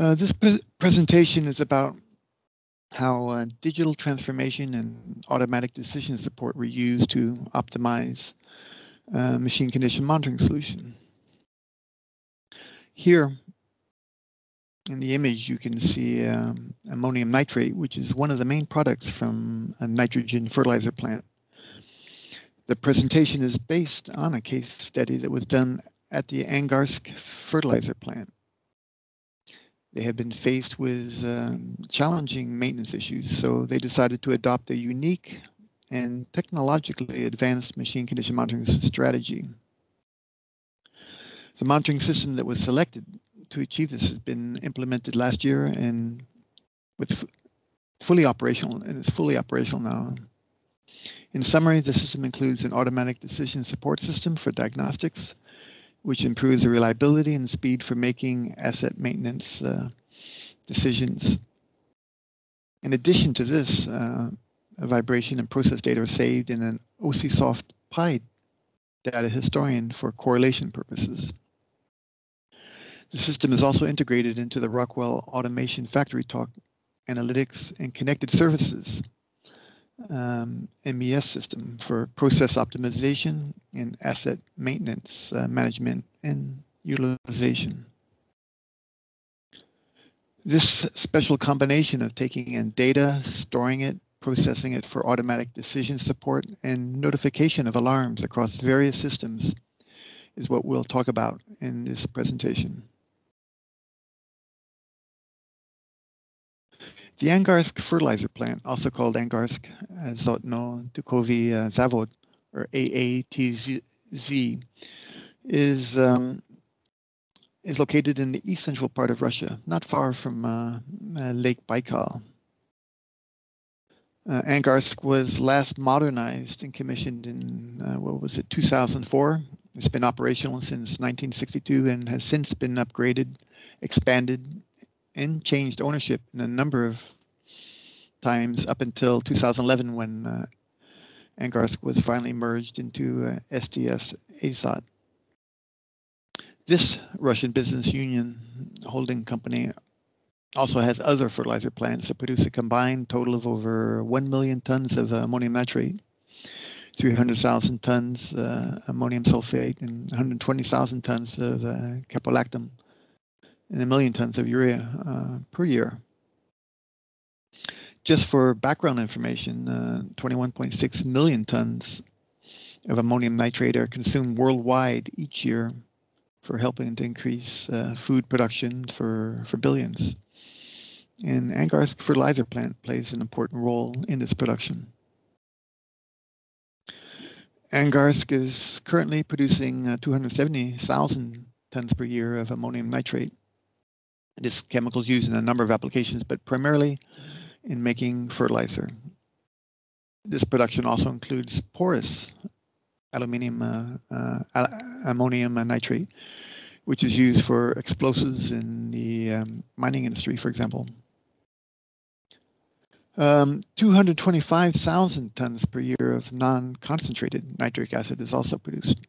This presentation is about how digital transformation and automatic decision support were used to optimize machine condition monitoring solution. Here in the image, you can see ammonium nitrate, which is one of the main products from a nitrogen fertilizer plant. The presentation is based on a case study that was done at the Angarsk fertilizer plant. They had been faced with challenging maintenance issues, so they decided to adopt a unique and technologically advanced machine condition monitoring strategy. The monitoring system that was selected to achieve this has been implemented last year and with fully operational, and it's fully operational now. In summary, the system includes an automatic decision support system for diagnostics, which improves the reliability and speed for making asset maintenance decisions. In addition to this, vibration and process data are saved in an OSIsoft PI data historian for correlation purposes. The system is also integrated into the Rockwell Automation FactoryTalk Analytics and Connected Services MES system for process optimization and asset maintenance management and utilization. This special combination of taking in data, storing it, processing it for automatic decision support and notification of alarms across various systems is what we'll talk about in this presentation. The Angarsk fertilizer plant, also called Angarsk Zotno Tukovy Zavot, or AATZ, is located in the east central part of Russia, not far from Lake Baikal. Angarsk was last modernized and commissioned in, 2004. It's been operational since 1962 and has since been upgraded, expanded, and changed ownership in a number of times up until 2011 when Angarsk was finally merged into STS-Azot. This Russian business union holding company also has other fertilizer plants that produce a combined total of over 1 million tons of ammonium nitrate, 300,000 tons ammonium sulfate, and 120,000 tons of caprolactam, and 1 million tons of urea per year. Just for background information, 21.6 million tons of ammonium nitrate are consumed worldwide each year for helping to increase food production for billions. And Angarsk fertilizer plant plays an important role in this production. Angarsk is currently producing 270,000 tons per year of ammonium nitrate. This chemical is used in a number of applications, but primarily in making fertilizer. This production also includes porous ammonium nitrate, which is used for explosives in the mining industry, for example. 225,000 tons per year of non-concentrated nitric acid is also produced.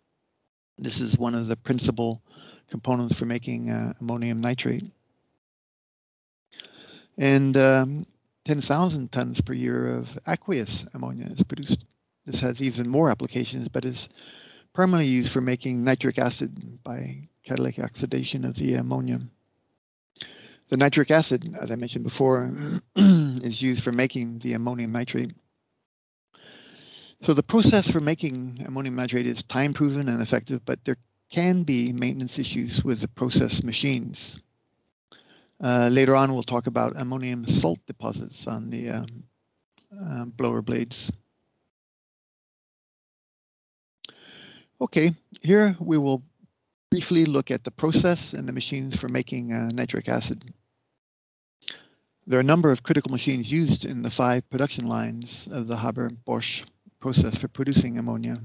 This is one of the principal components for making ammonium nitrate. And 10,000 tons per year of aqueous ammonia is produced. This has even more applications, but is primarily used for making nitric acid by catalytic oxidation of the ammonia. The nitric acid, as I mentioned before, is used for making the ammonium nitrate. So the process for making ammonium nitrate is time-proven and effective, but there can be maintenance issues with the process machines. Later on, we'll talk about ammonium salt deposits on the blower blades. Okay, here we will briefly look at the process and the machines for making nitric acid. There are a number of critical machines used in the 5 production lines of the Haber-Bosch process for producing ammonia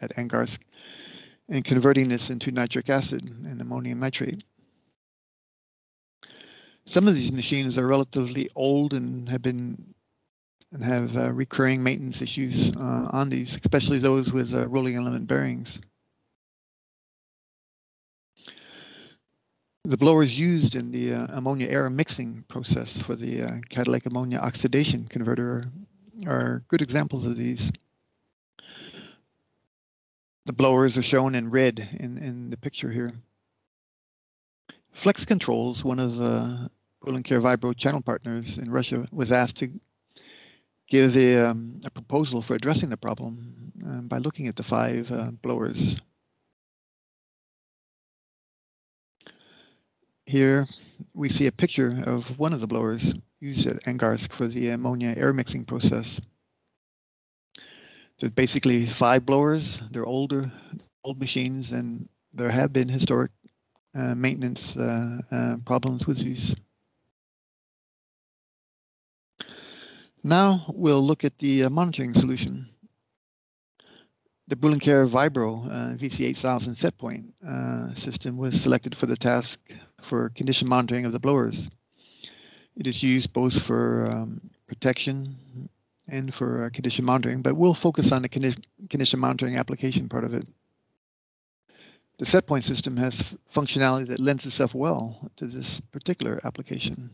at Angarsk and converting this into nitric acid and ammonium nitrate. Some of these machines are relatively old and have recurring maintenance issues on these, especially those with rolling element bearings. The blower is used in the ammonia air mixing process for the catalytic ammonia oxidation converter are good examples of these. The blowers are shown in red in the picture here. Flex Controls, one of Ulencare Vibro channel partners in Russia, was asked to give a proposal for addressing the problem by looking at the 5 blowers. Here we see a picture of one of the blowers used at Angarsk for the ammonia air mixing process. There's basically 5 blowers. They're old machines, and there have been historic maintenance problems with these. Now we'll look at the monitoring solution. The Ulencare Vibro VC8000 SetPoint system was selected for the task for condition monitoring of the blowers. It is used both for protection and for condition monitoring, but we'll focus on the condition monitoring application part of it. The SetPoint system has functionality that lends itself well to this particular application.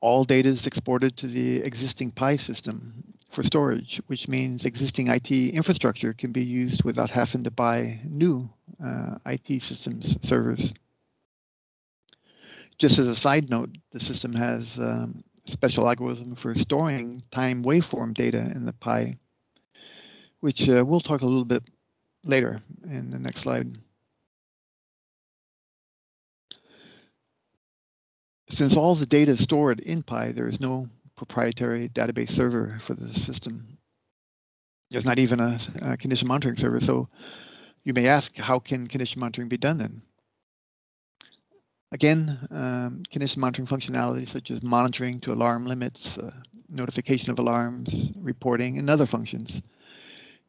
All data is exported to the existing PI system for storage, which means existing IT infrastructure can be used without having to buy new IT systems servers. Just as a side note, the system has a special algorithm for storing time waveform data in the PI, which we'll talk a little bit later in the next slide. Since all the data is stored in PI, there is no proprietary database server for the system. There's not even a condition monitoring server. So you may ask, how can condition monitoring be done then? Again, condition monitoring functionality such as monitoring to alarm limits, notification of alarms, reporting, and other functions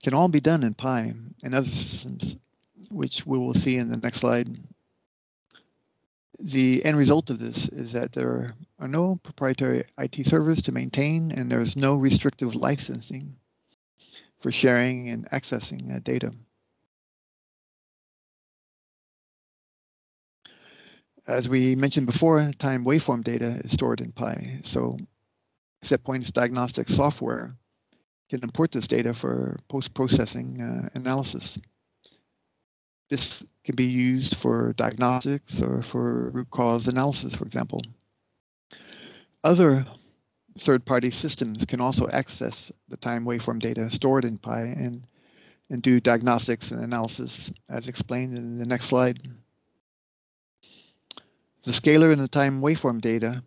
can all be done in PI and other systems, which we will see in the next slide. The end result of this is that there are no proprietary IT servers to maintain, and there is no restrictive licensing for sharing and accessing data. As we mentioned before, time waveform data is stored in PI, so SetPoint's diagnostic software can import this data for post-processing analysis. This can be used for diagnostics or for root cause analysis, for example. Other third-party systems can also access the time waveform data stored in PI and do diagnostics and analysis, as explained in the next slide. The scalar and the time waveform data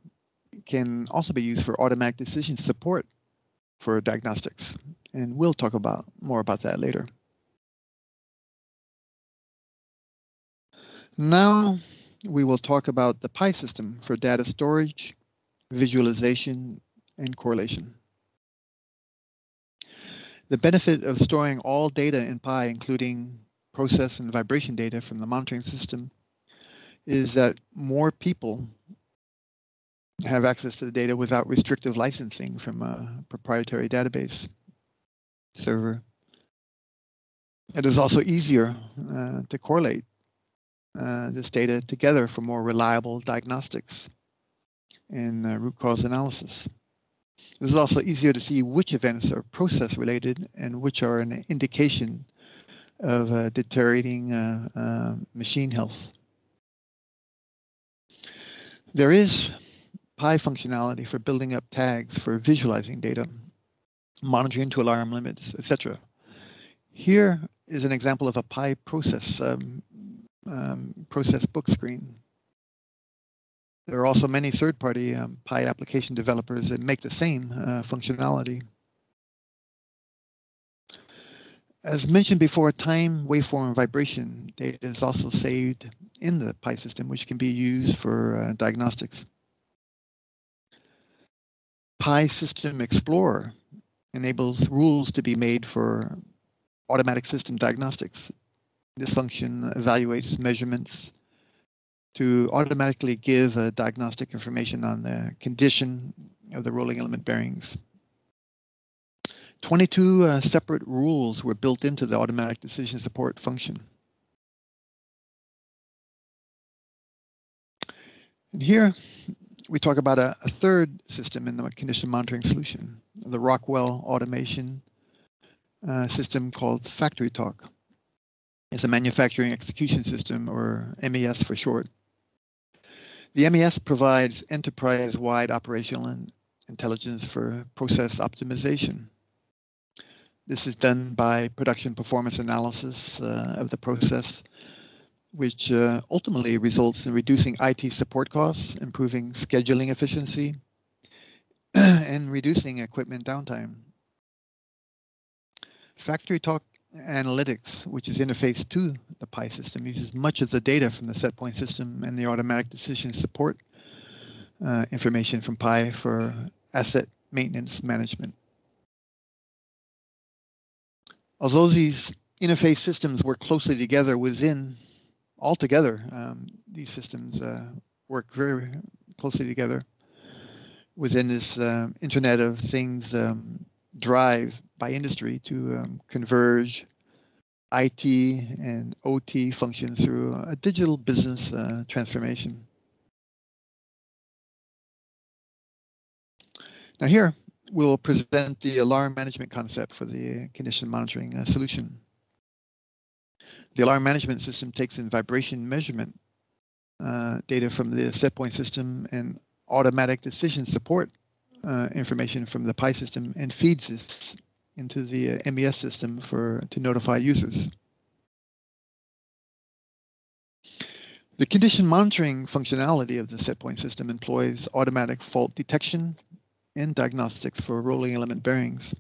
can also be used for automatic decision support for diagnostics, and we'll talk about more about that later. Now we will talk about the PI system for data storage, visualization, and correlation. The benefit of storing all data in PI, including process and vibration data from the monitoring system, is that more people have access to the data without restrictive licensing from a proprietary database server. It is also easier to correlate this data together for more reliable diagnostics and root cause analysis. This is also easier to see which events are process related and which are an indication of deteriorating machine health. There is PI functionality for building up tags for visualizing data, monitoring to alarm limits, etc. Here is an example of a PI process process book screen. There are also many third-party PI application developers that make the same functionality. As mentioned before, time, waveform, vibration data is also saved in the PI system, which can be used for diagnostics. PI System Explorer enables rules to be made for automatic system diagnostics. This function evaluates measurements to automatically give diagnostic information on the condition of the rolling element bearings. 22 separate rules were built into the automatic decision support function. And here we talk about a third system in the condition monitoring solution, the Rockwell Automation system called FactoryTalk. It's a manufacturing execution system, or MES for short. The MES provides enterprise-wide operational intelligence for process optimization. This is done by production performance analysis of the process, which ultimately results in reducing IT support costs, improving scheduling efficiency, and reducing equipment downtime. FactoryTalk Analytics, which is interfaced to the PI system, uses much of the data from the SetPoint system and the automatic decision support information from PI for asset maintenance management. Although these interface systems work closely together these systems work very closely together within this Internet of Things drive by industry to converge IT and OT functions through a digital business transformation. Now here, we'll present the alarm management concept for the condition monitoring solution. The alarm management system takes in vibration measurement data from the SetPoint system and automatic decision support information from the PI system and feeds this into the MES system to notify users. The condition monitoring functionality of the SetPoint system employs automatic fault detection and diagnostics for rolling element bearings.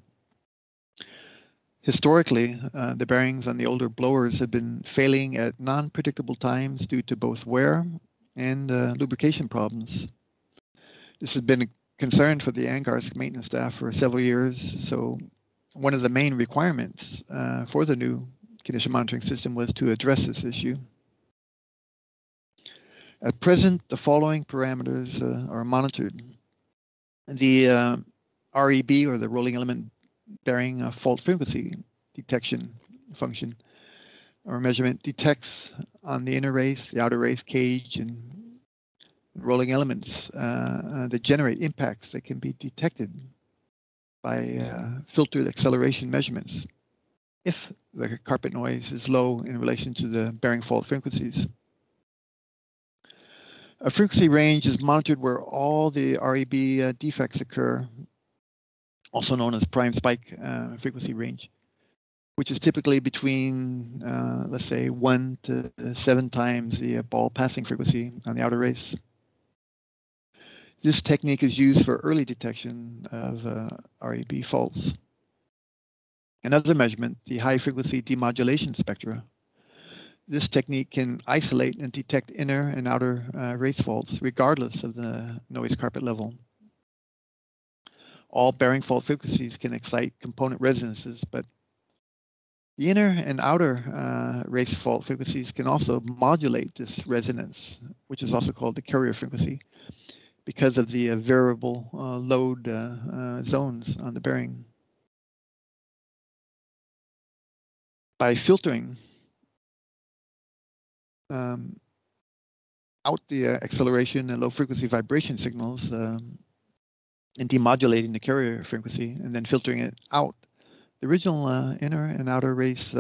Historically, the bearings on the older blowers have been failing at non-predictable times due to both wear and lubrication problems. This has been a concern for the Angarsk maintenance staff for several years, so one of the main requirements for the new condition monitoring system was to address this issue. At present, the following parameters are monitored. The REB, or the rolling element bearing fault frequency detection function or measurement, detects on the inner race, the outer race cage, and rolling elements that generate impacts that can be detected by filtered acceleration measurements if the carpet noise is low in relation to the bearing fault frequencies. A frequency range is monitored where all the REB defects occur, also known as prime spike frequency range, which is typically between, let's say, 1 to 7 times the ball passing frequency on the outer race. This technique is used for early detection of REB faults. Another measurement, the high frequency demodulation spectra. This technique can isolate and detect inner and outer race faults regardless of the noise carpet level. All bearing fault frequencies can excite component resonances, but the inner and outer race fault frequencies can also modulate this resonance, which is also called the carrier frequency, because of the variable load zones on the bearing. By filtering out the acceleration and low frequency vibration signals and demodulating the carrier frequency and then filtering it out, the original inner and outer race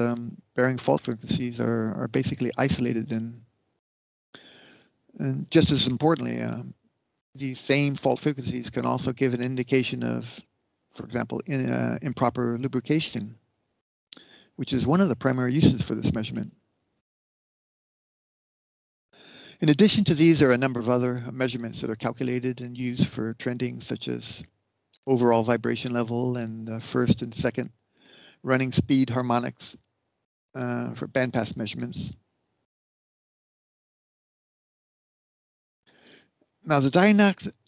bearing fault frequencies are basically isolated, and just as importantly, these same fault frequencies can also give an indication of, for example, improper lubrication, which is one of the primary uses for this measurement. In addition to these, there are a number of other measurements that are calculated and used for trending, such as overall vibration level and first and second running speed harmonics for bandpass measurements. Now, the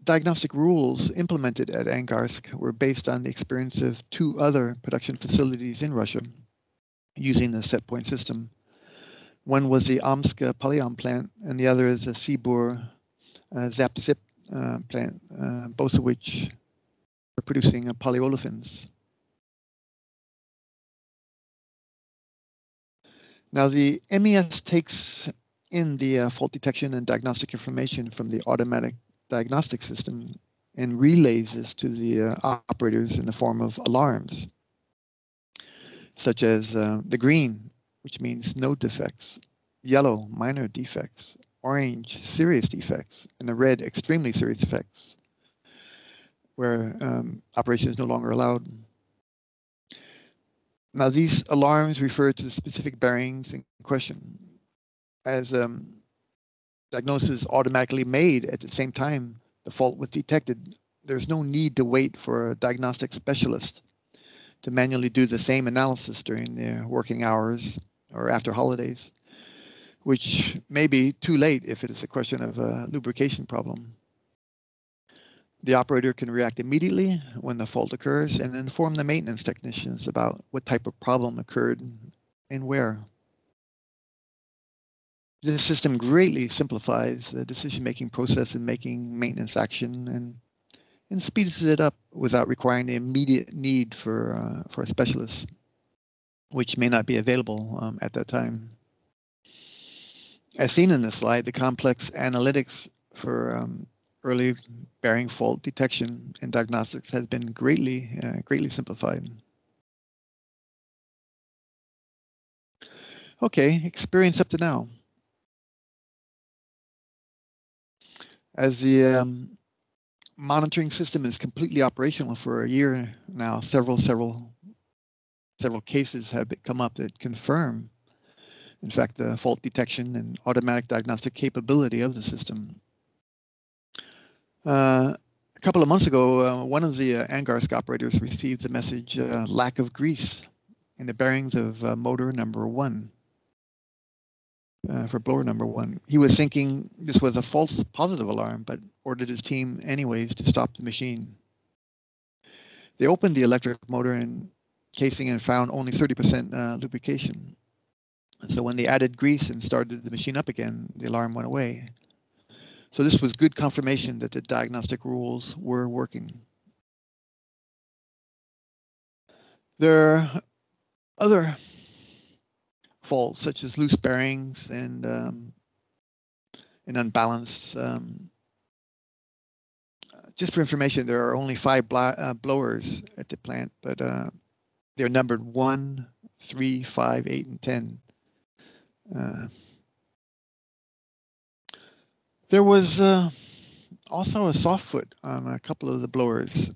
diagnostic rules implemented at Angarsk were based on the experience of 2 other production facilities in Russia using the SetPoint system. One was the Omsk Polyom plant, and the other is the Sibur Zapsip plant, both of which are producing polyolefins. Now, the MES takes in the fault detection and diagnostic information from the automatic diagnostic system and relays this to the operators in the form of alarms, such as the green, which means no defects, yellow, minor defects, orange, serious defects, and the red, extremely serious defects, where operation is no longer allowed. Now, these alarms refer to the specific bearings in question, as diagnosis is automatically made at the same time the fault was detected. There's no need to wait for a diagnostic specialist to manually do the same analysis during their working hours or after holidays, which may be too late if it is a question of a lubrication problem. The operator can react immediately when the fault occurs and inform the maintenance technicians about what type of problem occurred and where. This system greatly simplifies the decision-making process in making maintenance action and speeds it up without requiring the immediate need for a specialist, which may not be available at that time. As seen in this slide, the complex analytics for early bearing fault detection and diagnostics has been greatly simplified. Okay, experience up to now. As the monitoring system is completely operational for a year now, several cases have come up that confirm, in fact, the fault detection and automatic diagnostic capability of the system. A couple of months ago, one of the Angarsk operators received the message, lack of grease in the bearings of motor number one, for blower number one. He was thinking this was a false positive alarm, but ordered his team anyways to stop the machine. They opened the electric motor and casing and found only 30% lubrication. So when they added grease and started the machine up again, the alarm went away. So this was good confirmation that the diagnostic rules were working. There are other faults, such as loose bearings and unbalanced. Just for information, there are only 5 blowers at the plant, but they're numbered 1, 3, 5, 8, and 10. There was also a soft foot on a couple of the blowers.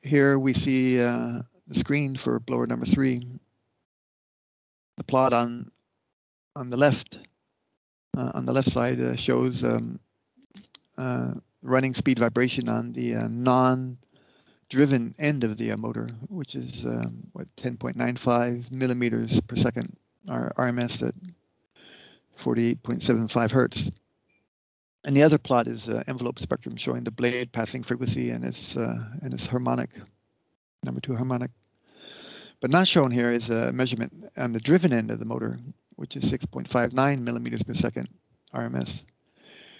Here we see the screen for blower number 3. The plot on the left side shows running speed vibration on the non-driven end of the motor, which is what 10.95 millimeters per second, or RMS at 48.75 hertz. And the other plot is envelope spectrum showing the blade passing frequency and its harmonic, number 2 harmonic. But not shown here is a measurement on the driven end of the motor, which is 6.59 millimeters per second RMS.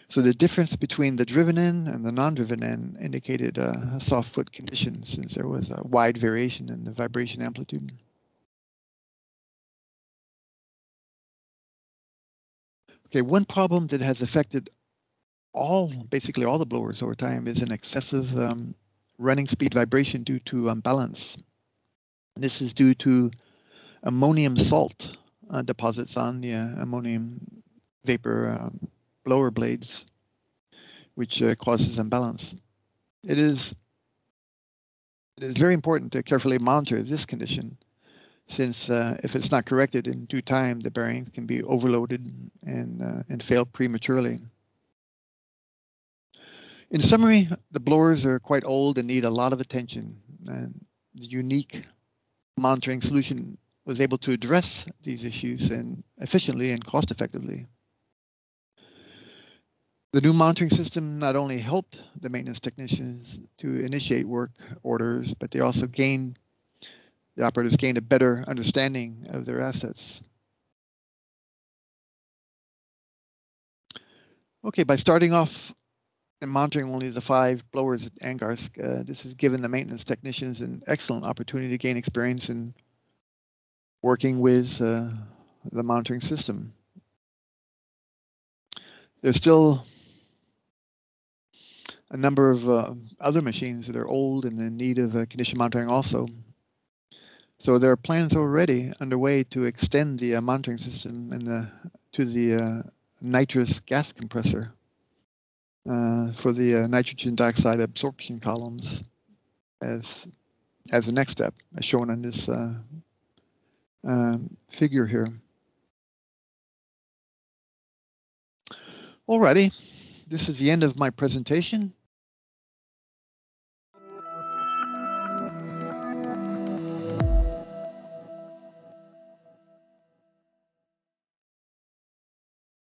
So the difference between the driven end and the non-driven end indicated a soft foot condition, since there was a wide variation in the vibration amplitude. Okay, one problem that has affected basically all the blowers over time is an excessive running speed vibration due to imbalance. This is due to ammonium salt deposits on the ammonium vapor blower blades, which causes imbalance. It is very important to carefully monitor this condition, since if it's not corrected in due time, the bearings can be overloaded and fail prematurely. In summary, the blowers are quite old and need a lot of attention, and the unique monitoring solution was able to address these issues efficiently and cost effectively. The new monitoring system not only helped the maintenance technicians to initiate work orders, but they also the operators gained a better understanding of their assets. Okay, by starting off and monitoring only the 5 blowers at Angarsk, this has given the maintenance technicians an excellent opportunity to gain experience in working with the monitoring system. There's still a number of other machines that are old and in need of condition monitoring also. So there are plans already underway to extend the monitoring system and to the nitrous gas compressor for the nitrogen dioxide absorption columns as the next step, as shown on this figure here. Alrighty, this is the end of my presentation.